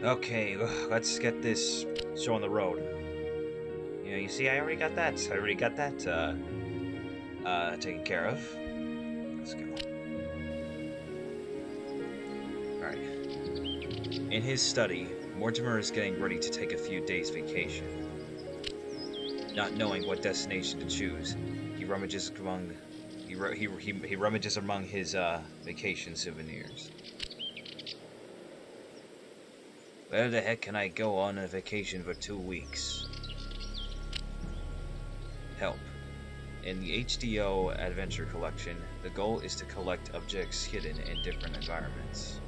Okay, let's get this show on the road. You know, you see, I already got that. Taken care of. Let's go. Alright. In his study, Mortimer is getting ready to take a few days' vacation. Not knowing what destination to choose, he rummages among his vacation souvenirs. Where the heck can I go on a vacation for 2 weeks? Help. In the HDO Adventure Collection, the goal is to collect objects hidden in different environments.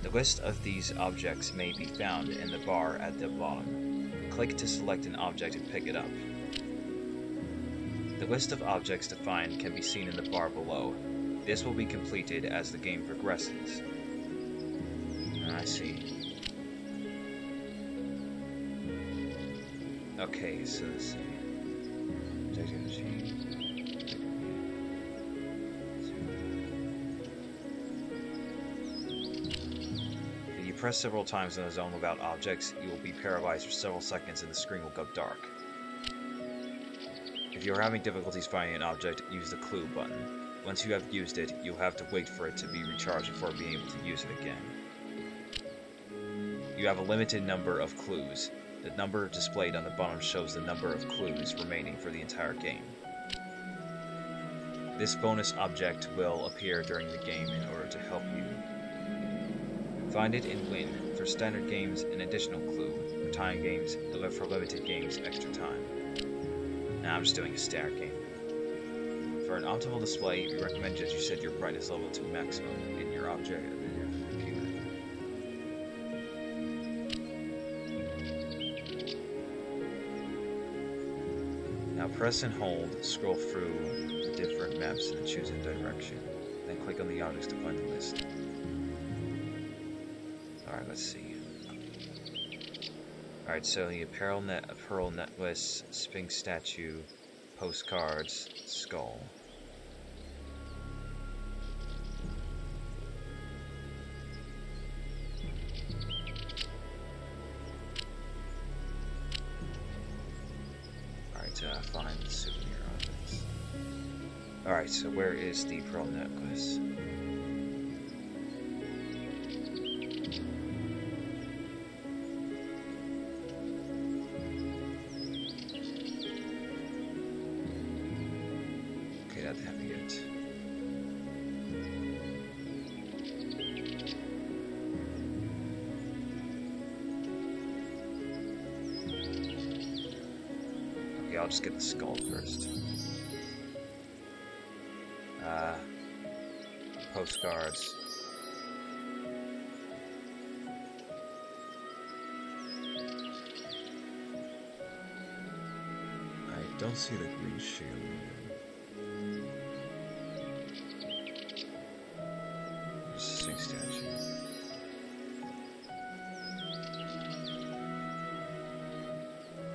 The list of these objects may be found in the bar at the bottom. Click to select an object and pick it up. The list of objects to find can be seen in the bar below. This will be completed as the game progresses. I see. Okay, so let's see. If you press several times on the zone without objects, you will be paralyzed for several seconds and the screen will go dark. If you are having difficulties finding an object, use the clue button. Once you have used it, you'll have to wait for it to be recharged before being able to use it again. You have a limited number of clues. The number displayed on the bottom shows the number of clues remaining for the entire game. This bonus object will appear during the game in order to help you find it and win. For standard games, an additional clue. For time games, for limited games, extra time. Nah, I'm just doing a stair game. For an optimal display, we recommend that you set your brightness level to maximum in your object. Press and hold, scroll through the different maps and choose a direction. Then click on the objects to find the list. Alright, let's see. Alright, so the pearl necklace, sphinx statue, postcards, skull. Alright, so where is the pearl necklace? Okay, that'd have to be it. Okay, I'll just get the skull first. Postcards. I don't see the green shield. Sink statue.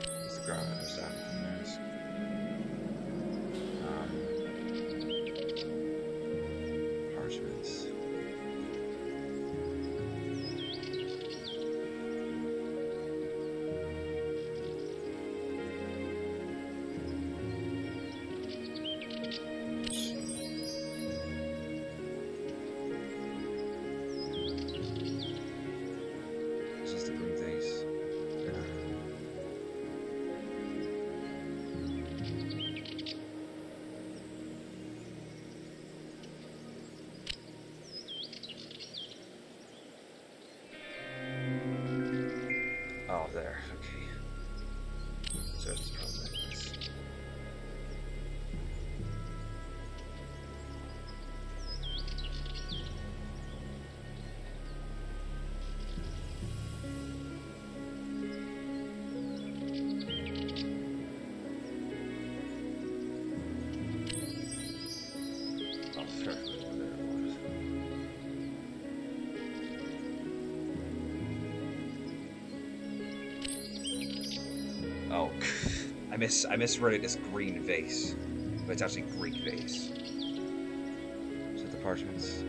There's the ground. There's that. There, okay. So it's probably like this. I misread it as green vase, but it's actually Greek vase. Is that the parchments?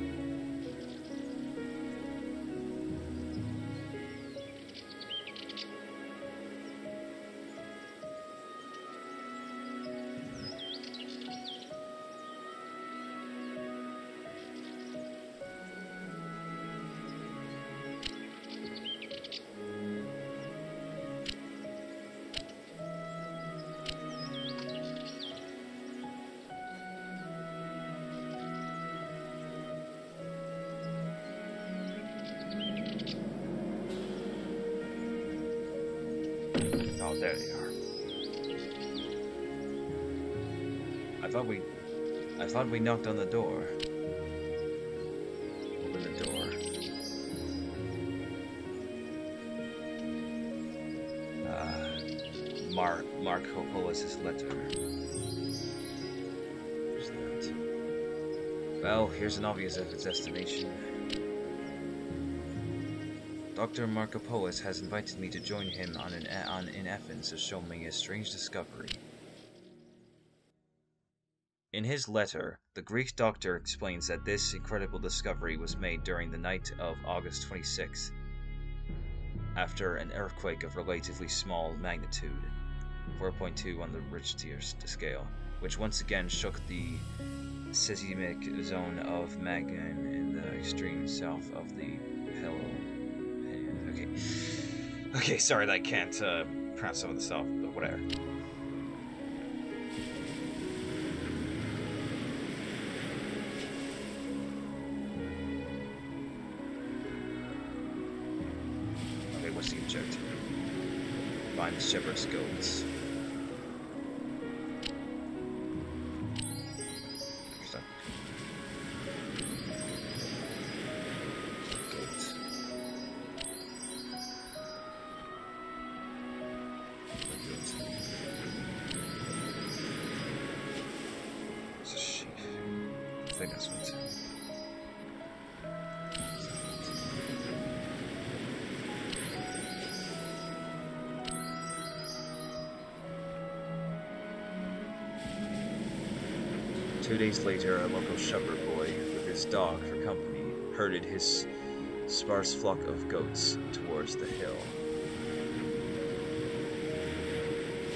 We knocked on the door. Open the door. Markopoulos' letter. Where's that? Well, here's an obvious destination. Dr. Markopoulos has invited me to join him in Athens to show me a strange discovery. In his letter, the Greek doctor explains that this incredible discovery was made during the night of August 26th, after an earthquake of relatively small magnitude, 4.2 on the Richter scale, which once again shook the seismic zone of Magan in the extreme south of the Peloponnese. Okay, sorry that I can't pronounce some of this off, but whatever. Shepherd's goats. Days later, a local shepherd boy, with his dog for company, herded his sparse flock of goats towards the hill.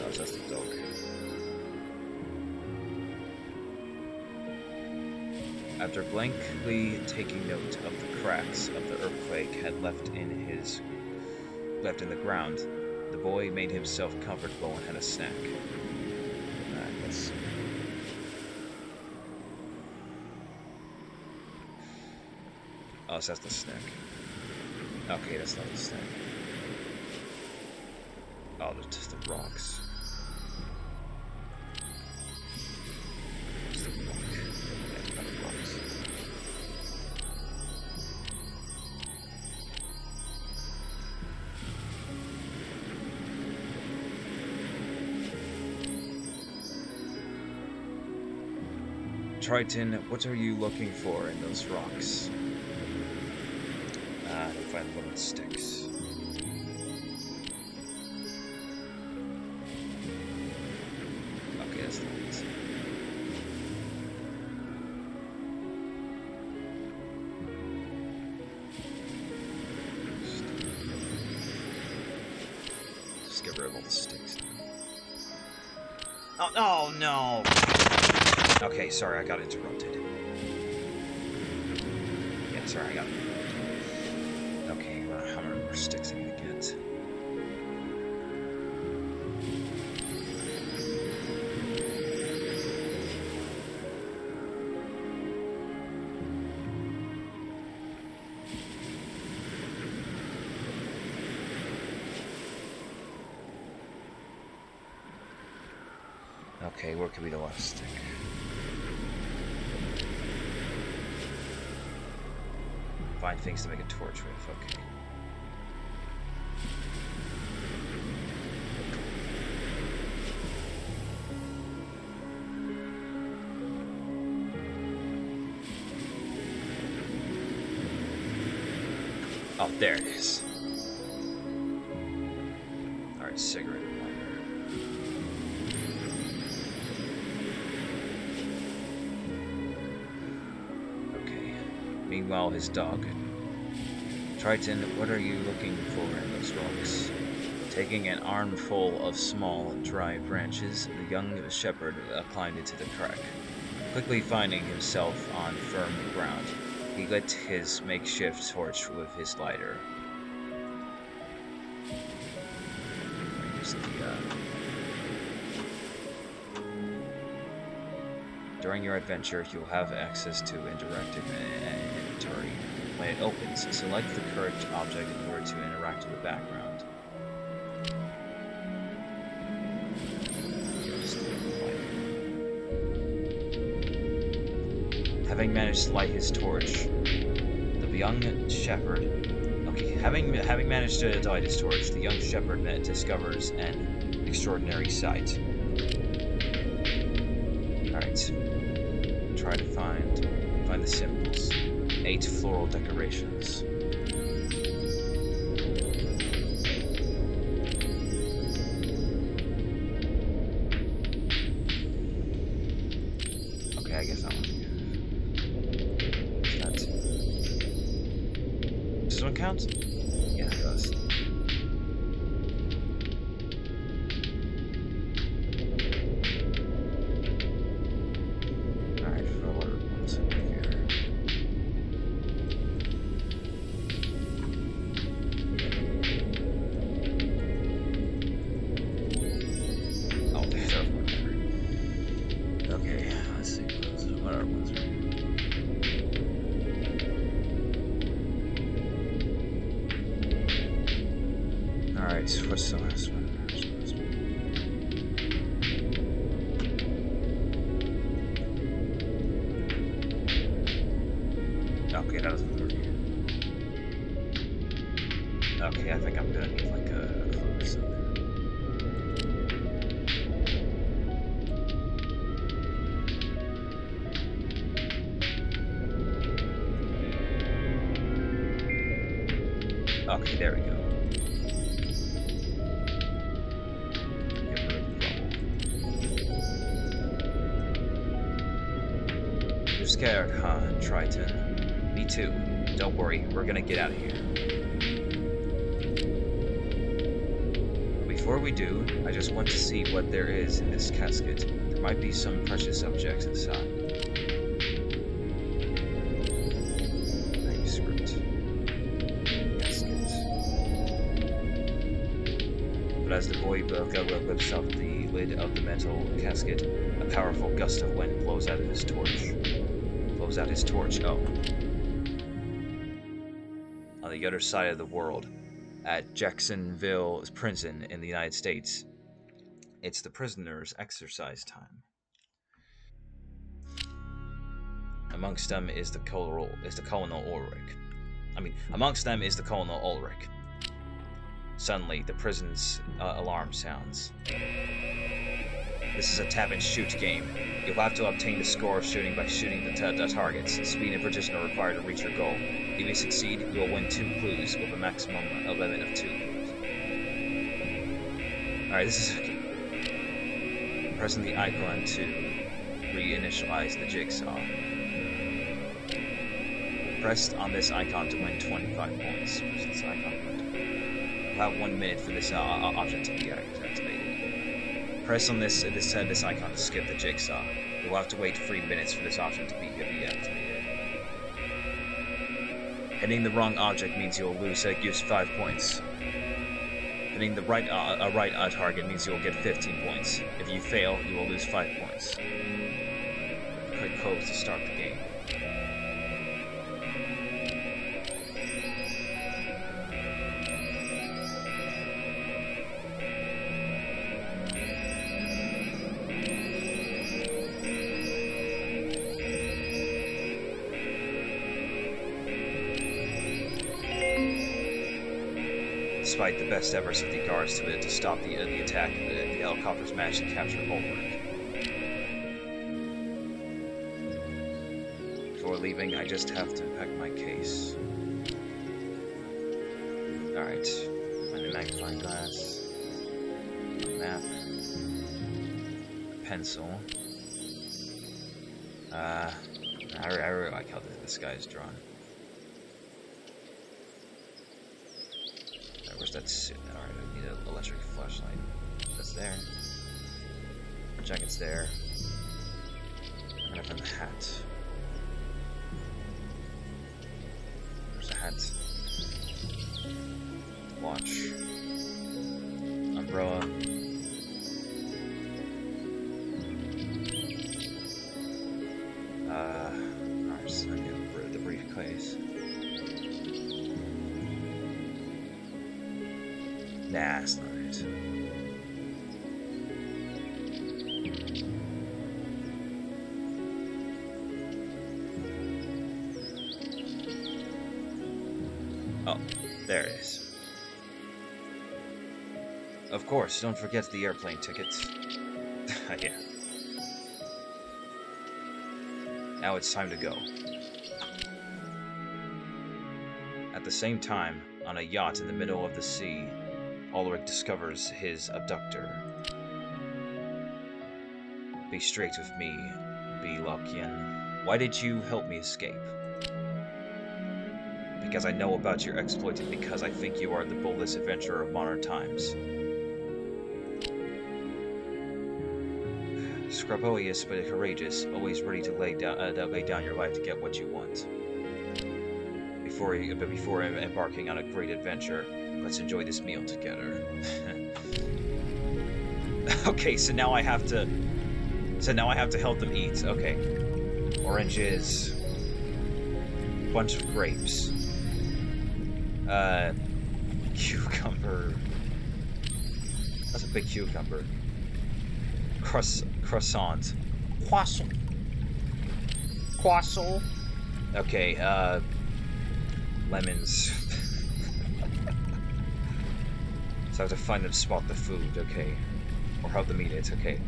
Oh, that's the dog. After blankly taking note of the cracks of the earthquake had left in the ground, the boy made himself comfortable and had a snack. Oh, so that's the snack. Okay, that's not the snack. Oh, they're just the rocks. Just the rock. Yeah, not the rocks. Triton, what are you looking for in those rocks? Find one that sticks. Okay, that's the one. Just get rid of all the sticks. Oh no! Okay, sorry, I got interrupted. Yeah, sorry, I got interrupted. Sticks I need to get. Okay, where could be the last stick? Find things to make a torch with, okay. Oh, there it is. Alright, cigarette lighter. meanwhile his dog. Triton, what are you looking for in those rocks? Taking an armful of small, dry branches, the young shepherd climbed into the crack. Quickly finding himself on firm ground, he lit his makeshift torch with his lighter. During your adventure, you'll have access to interactive inventory. When it opens, select the current object in order to interact with the background. Having managed to light his torch, the young shepherd discovers an extraordinary sight. Alright. Try to find the symbols. 8 floral decorations. Okay, I guess that one. Does this one count? Yeah, it does. Some precious objects inside. Manuscript. Casket. But as the boy Boka lifts up the lid of the metal casket, a powerful gust of wind blows out of his torch. Oh. On the other side of the world, at Jacksonville prison in the United States, it's the prisoners' exercise time. Amongst them is the Colonel Ulrich. Suddenly, the prison's alarm sounds. This is a tap-and-shoot game. You'll have to obtain the score of shooting by shooting the targets. Speed and precision are required to reach your goal. If you succeed, you'll win 2 clues with a maximum limit of 2 clues. Alright, this is... Pressing the icon to reinitialize the jigsaw. Press on this icon to win 25 points. Press this icon to win 25. We'll have 1 minute for this object to be activated. Press on this icon to skip the jigsaw. You'll have to wait 3 minutes for this option to be activated. Hitting the wrong object means you'll lose 5 points. Hitting the right target means you will get 15 points. If you fail, you will lose 5 points. Click close to start the game. Despite the best efforts of the guards to stop the attack, the helicopters managed to capture Holbrook. Before leaving, I just have to pack my case. Alright, my magnifying glass, a map, a pencil. I really like how this guy is drawn. course that's... Alright, I need an electric flashlight. That's there. Jacket's there. I'm gonna find the hat. Where's the hat? Watch. Umbrella. Alright, so I'm gonna get the briefcase. Nah, that's not it. Oh, there it is. Of course, don't forget the airplane tickets. Yeah. Now it's time to go. At the same time, on a yacht in the middle of the sea, Ulrich discovers his abductor. Be straight with me, Belakian. Why did you help me escape? Because I know about your exploit and because I think you are the boldest adventurer of modern times. Scrupulous but courageous, always ready to lay down your life to get what you want. Before embarking on a great adventure, let's enjoy this meal together. Okay, so now I have to help them eat. Okay. Oranges. Bunch of grapes. Cucumber. That's a big cucumber. Croissant. Croissant. Croissant. Okay, lemons. So I have to find and spot the food, okay. Or help them eat it, okay.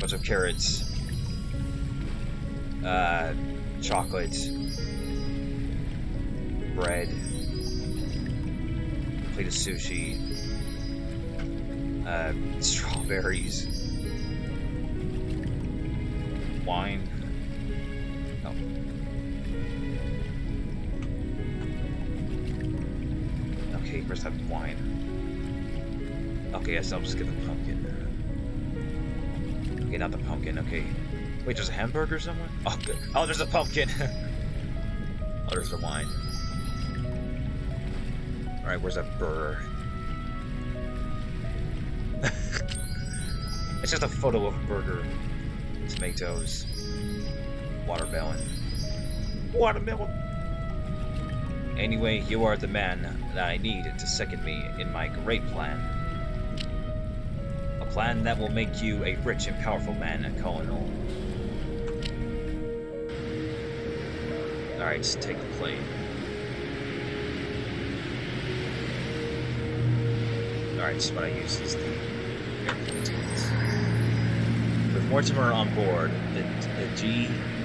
Bunch of carrots. Chocolate. Bread. Plate of sushi. Strawberries. Wine. Oh. Okay, first have wine. Okay, yes, I'll just get the pumpkin. Okay, not the pumpkin, okay. Wait, there's a hamburger somewhere? Oh, good. Oh, there's a pumpkin! Oh, there's the wine. Alright, where's that burr? It's just a photo of a burger. Tomatoes. Watermelon. Watermelon! Anyway, you are the man that I need to second me in my great plan. A plan that will make you a rich and powerful man, a colonel. Alright, just take the plane. Alright, this is what I use is the airplane tickets. With Mortimer on board, the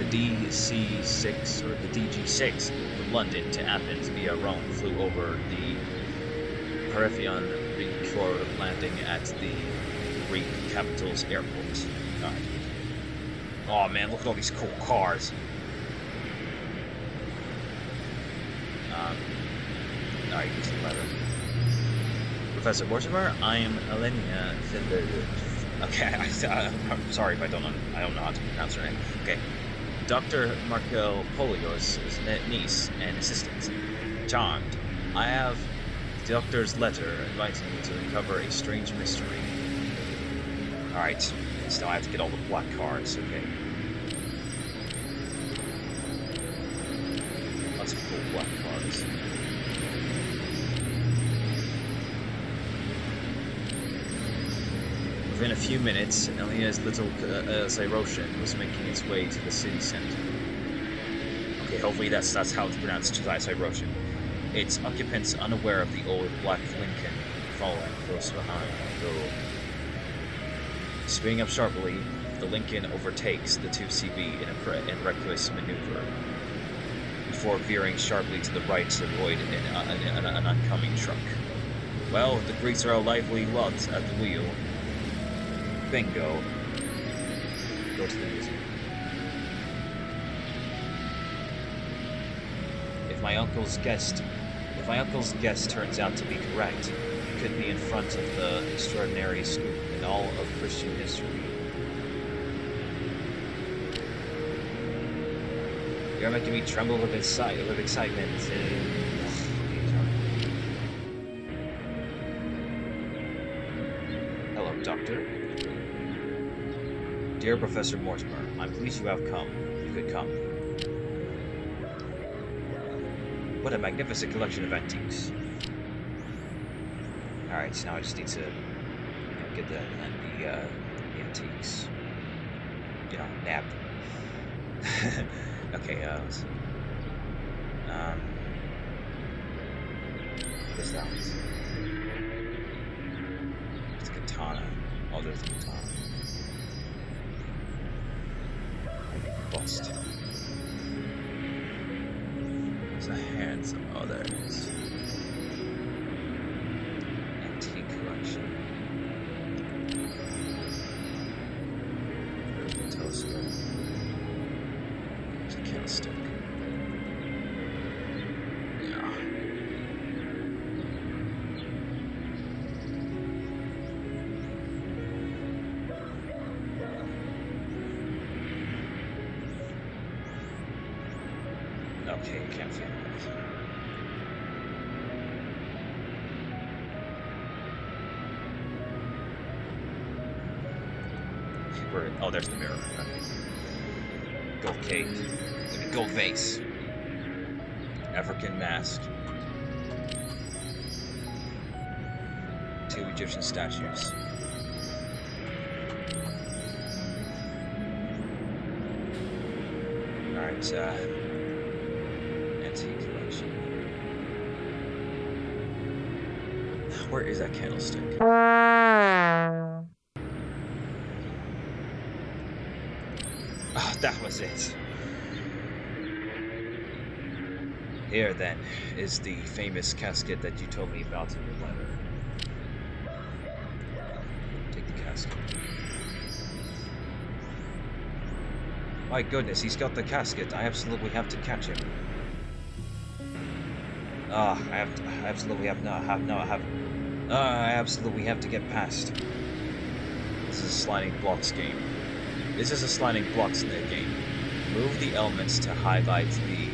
DC-6, or the DG-6, from London to Athens via Rome, flew over the Peripheron before landing at the Greek capital's airport. Alright. Oh man, look at all these cool cars. Alright, here's the letter. Professor Borsivar, I am Elena Thender. Okay, I'm sorry if I don't know how to pronounce her name. Okay. Dr. Markopoulos is niece and assistant. Charmed. I have the doctor's letter inviting me to uncover a strange mystery. Alright, so now I have to get all the black cards, okay. Lots of cool black cards. Within a few minutes, Elena's little Tsarushin was making its way to the city center. Okay, hopefully that's how it's pronounced, Tsarushin. Its occupants, unaware of the old black Lincoln, following close behind the road. Speeding up sharply, the Lincoln overtakes the 2CB in a reckless maneuver, before veering sharply to the right to avoid an oncoming truck. Well, the Greeks are a lively lot at the wheel. Bingo. Go to the museum. If my uncle's guess turns out to be correct, could be in front of the extraordinary scoop in all of Christian history. You're making me tremble with excitement. Hello, Doctor. Dear Professor Mortimer, I'm pleased you have come. You could come. What a magnificent collection of antiques. Alright, so now I just need to get the antiques. You know, nab them. Okay, what is that? It's a katana. Oh, there's a katana. Bust. There's a handsome. Oh, there it is. Antique collection. There's a telescope. A candlestick. Yeah. Okay, can't feel it. Where? Oh, there's the mirror. Gold cake, gold vase, African mask, two Egyptian statues. All right, antique collection. Where is that candlestick? That was it. Here, then, is the famous casket that you told me about in your letter. Take the casket. My goodness, he's got the casket. I absolutely have to catch him. Ah, I absolutely have to get past. This is a sliding blocks game. This is a sliding blocks game. Move the elements to highlight the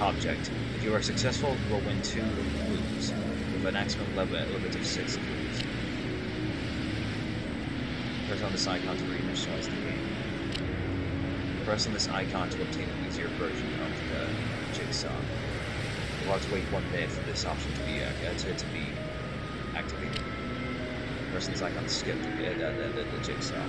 object. If you are successful, you will win 2 clues, with a maximum limit of 6 clues. Press on this icon to reinitialize the game. Press on this icon to obtain an easier version of the jigsaw. You'll have to wait 1 minute for this option to be activated. Press on this icon to skip the jigsaw.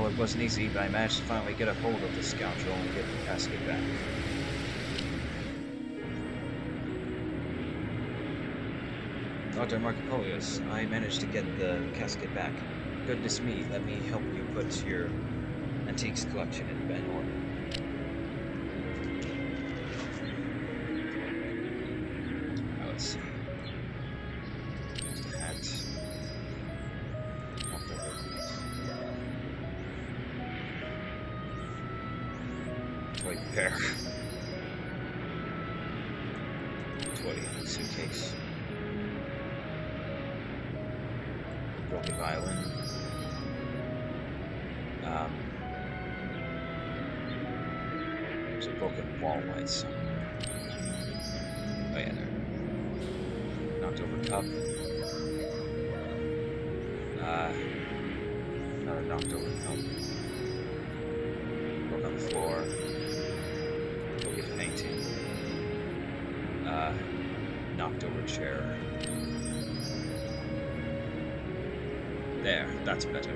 It wasn't easy, but I managed to finally get a hold of the scoundrel and get the casket back. Dr. Markopoulos, I managed to get the casket back. Goodness me, let me help you put your antiques collection in bed order. Let's see. Hat. right there. 20, suitcase. Broken violin. There's a broken wall light somewhere. Oh yeah, there. Knocked over cup. Another knocked over cup. Broke on the floor. Broken painting. Knocked over chair. There, that's better.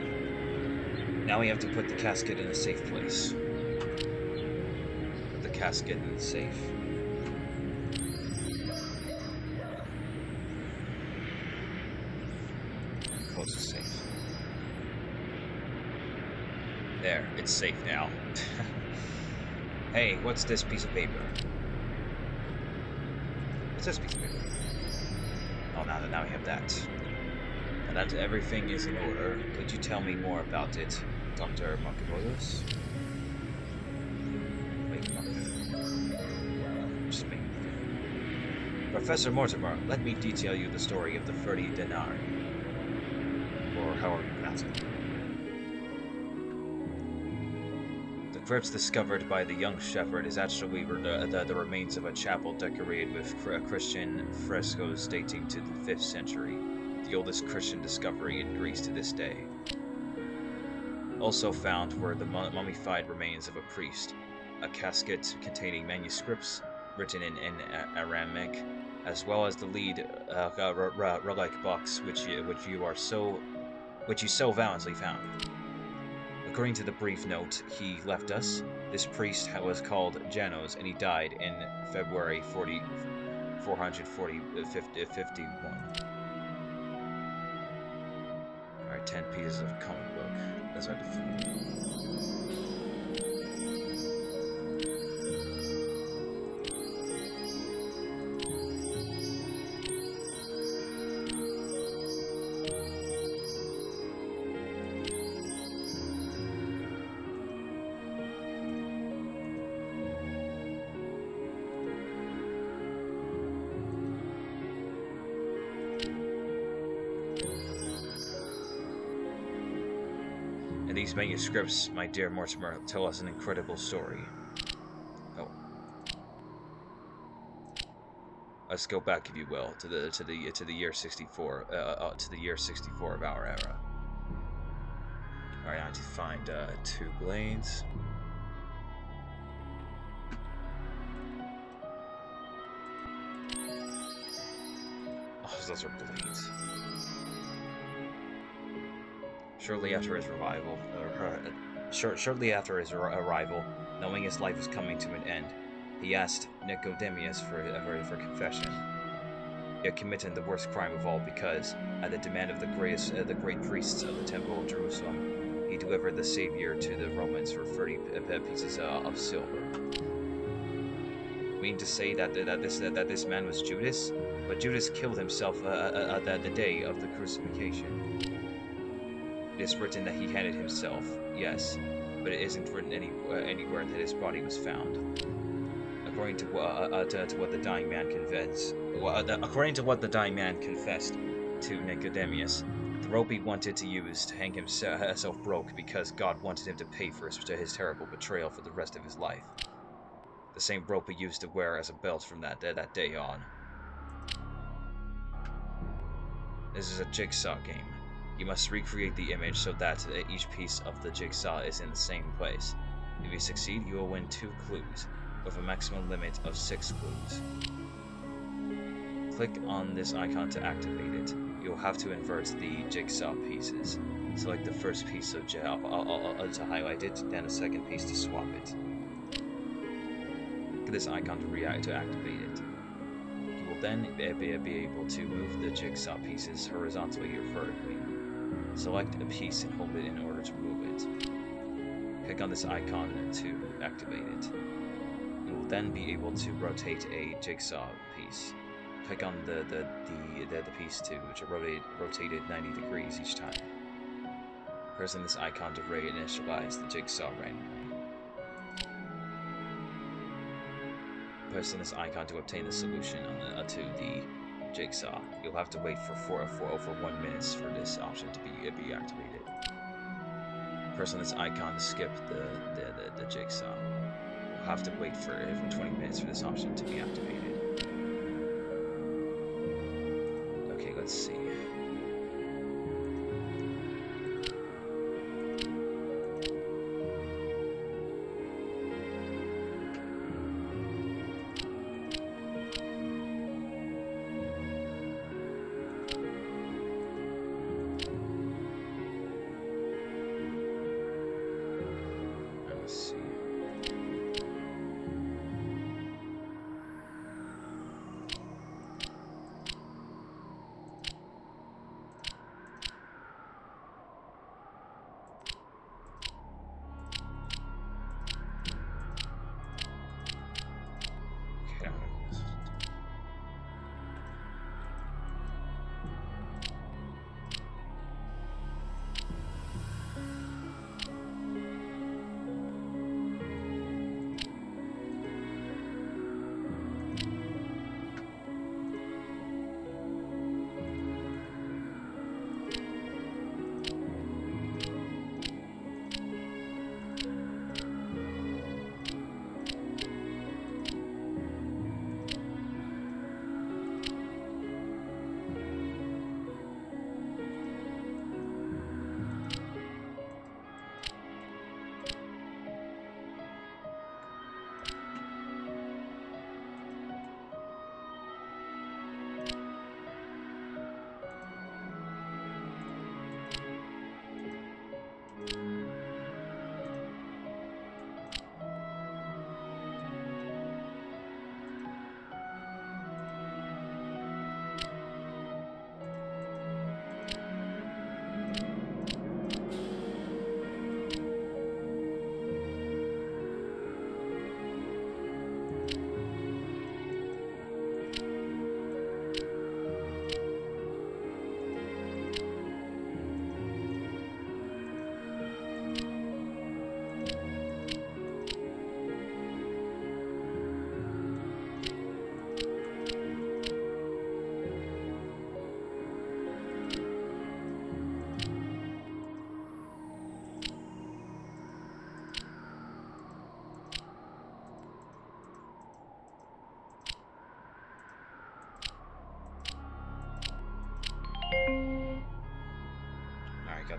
Now we have to put the casket in a safe place. Put the casket in the safe. Close the safe. There, it's safe now. Hey, what's this piece of paper? What's this piece of paper? Oh, now we have that. And that everything is in order. Could you tell me more about it, Dr. Markopoulos? Professor Mortimer, let me detail you the story of the Ferdi denarii. Or however you pronounce it. The crypt discovered by the young shepherd is actually the remains of a chapel decorated with Christian frescoes dating to the 5th century. The oldest Christian discovery in Greece to this day. Also found were the mummified remains of a priest, a casket containing manuscripts written in Aramaic, as well as the lead relic box which you so valiantly found. According to the brief note he left us, this priest was called Janos, and he died in February 451. 10 pieces of comic book. That's hard to find. These manuscripts, my dear Mortimer, tell us an incredible story. Oh. Let's go back, if you will, to the year 64, of our era. All right, I need to find 2 blades. Oh, those are blades. Shortly after his revival, knowing his life was coming to an end, he asked Nicodemus for confession. Yet committed the worst crime of all, because, at the demand of the great priests of the Temple of Jerusalem, he delivered the Savior to the Romans for 30 pieces of silver. We need to say that this man was Judas, but Judas killed himself the day of the crucifixion. It is written that he had it himself, yes, but it isn't written anywhere that his body was found. According to what the dying man confessed, to Nicodemus, the rope he wanted to use to hang himself broke because God wanted him to pay for his terrible betrayal for the rest of his life. The same rope he used to wear as a belt from that day on. This is a jigsaw game. You must recreate the image so that each piece of the jigsaw is in the same place. If you succeed, you will win 2 clues, with a maximum limit of 6 clues. Click on this icon to activate it. You will have to invert the jigsaw pieces. Select the first piece of jigsaw to highlight it, then a second piece to swap it. Click this icon to activate it. You will then be able to move the jigsaw pieces horizontally or vertically. Select a piece and hold it in order to move it. Click on this icon to activate it. You will then be able to rotate a jigsaw piece. Click on the piece to rotate it 90 degrees each time. Press on this icon to reinitialize the jigsaw randomly. pressing this icon to obtain the solution to the jigsaw. You'll have to wait for 4 minutes for this option to be activated. Press on this icon to skip the jigsaw. You'll have to wait for 20 minutes for this option to be activated. Okay, let's see.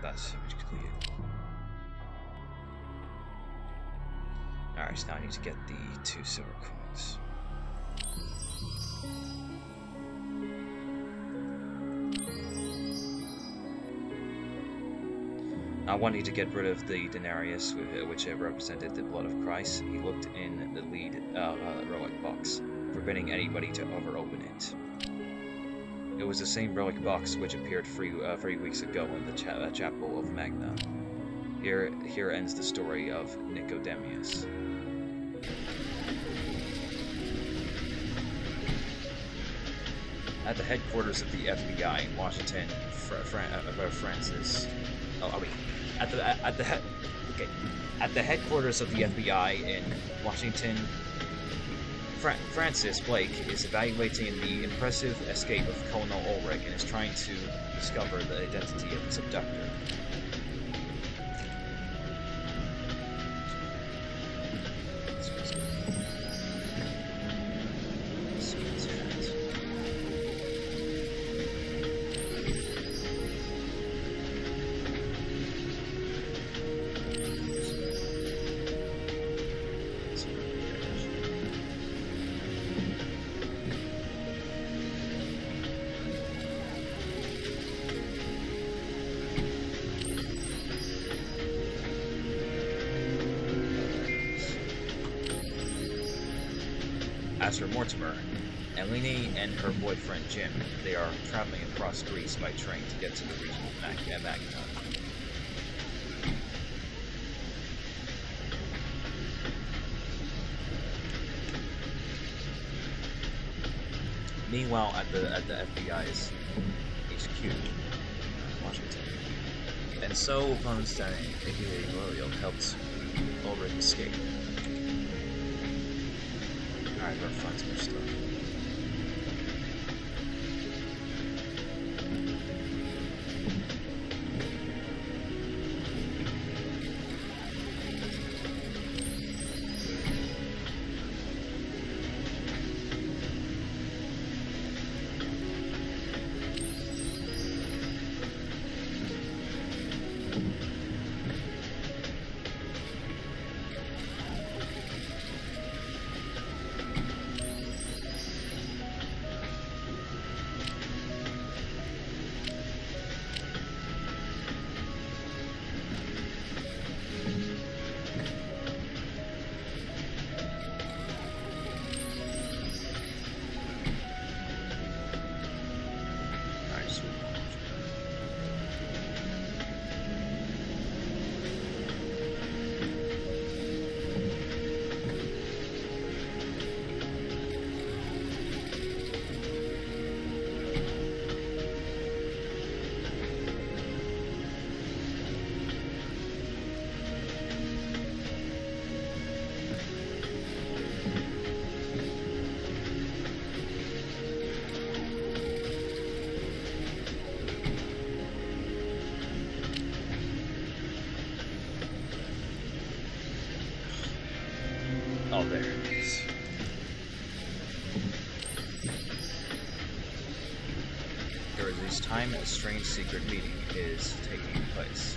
That's completed. Alright, so now I need to get the 2 silver coins. I wanted to get rid of the denarius, which represented the blood of Christ. He looked in the lead relic box, forbidding anybody to over-open it. It was the same relic box which appeared 3 weeks ago in the chapel of Magna. Here ends the story of Nicodemus. At the headquarters of the FBI in Washington, Francis. At the headquarters of the FBI in Washington. Francis Blake is evaluating the impressive escape of Colonel Ulrich and is trying to discover the identity of his abductor. Mortimer, Elena and her boyfriend Jim, they are traveling across Greece by train to get to the region of Magna. Meanwhile, at the FBI's HQ, Washington, and so von Stein, aka Muriel, helps Ulrich escape. hide our funds and our stuff. A strange secret meeting is taking place.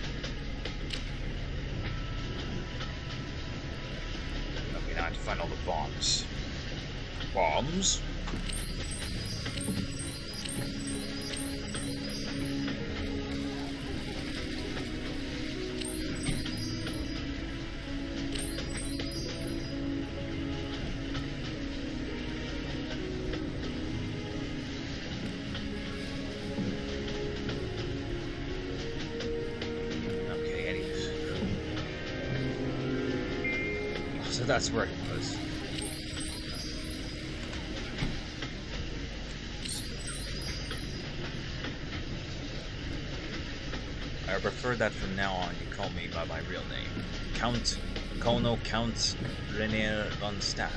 Okay, now I have to find all the bombs. Bombs? That's where it was. I prefer that from now on you call me by my real name. Count Renier von Stahe.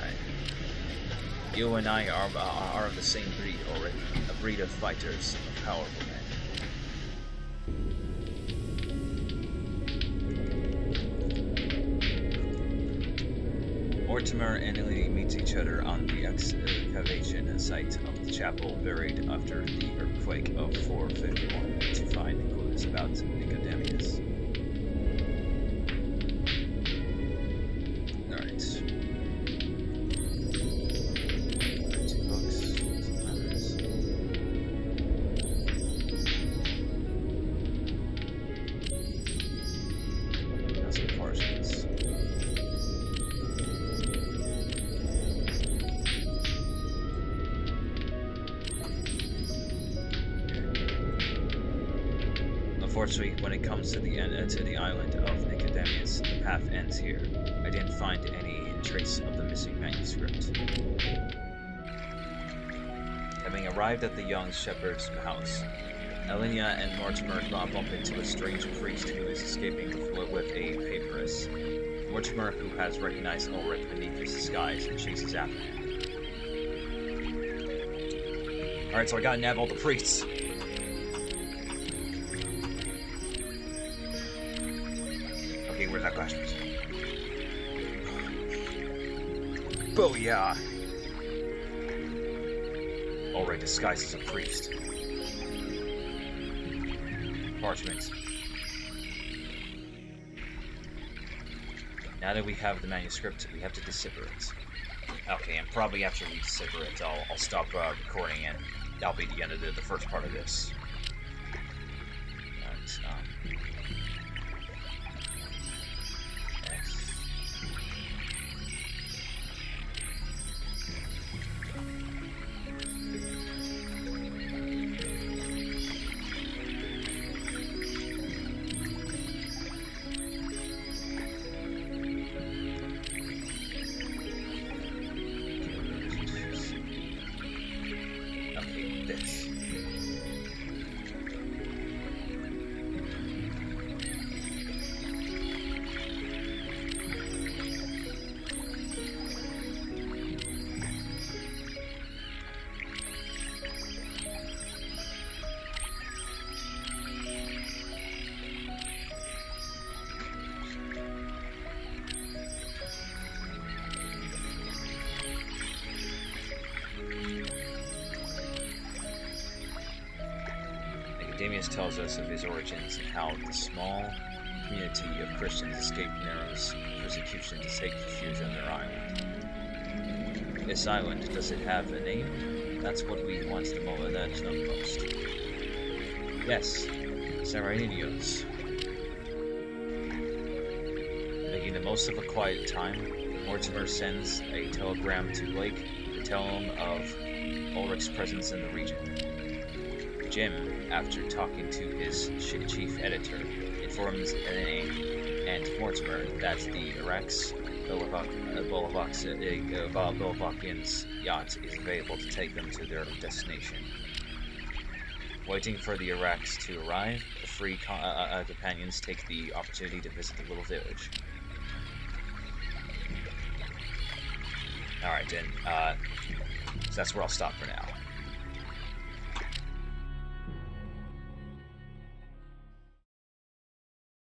You and I are of the same breed already. A breed of fighters, of powerful men. Mortimer and Elena meet each other on the excavation site of the chapel buried after the earthquake of 451 to find clues about Nicodemus. Arrived at the young shepherd's house, Alenia and Mortimer bump into a strange priest who is escaping with a papyrus. Mortimer, who has recognized Ulrich beneath his disguise, and chases after him. Alright, so I gotta nab all the priests. Okay, where's that glass? Booyah! Already disguised as a priest. Parchments. Now that we have the manuscript, we have to decipher it. Okay, and probably after we decipher it, I'll stop recording, and that'll be the end of the first part of this. Peloponnese tells us of his origins and how the small community of Christians escaped Nero's persecution to take refuge on their island. This island, does it have a name? That's what we want to muller that up most. Yes, Sarai-Nios. Making the most of a quiet time, Mortimer sends a telegram to Blake to tell him of Ulrich's presence in the region. Jim, after talking to his chief editor, informs Elena and Mortimer that the Iraqs Bolivoc's yacht is available to take them to their destination. Waiting for the Iraqs to arrive, the three companions take the opportunity to visit the little village. Alright, then, so that's where I'll stop for now.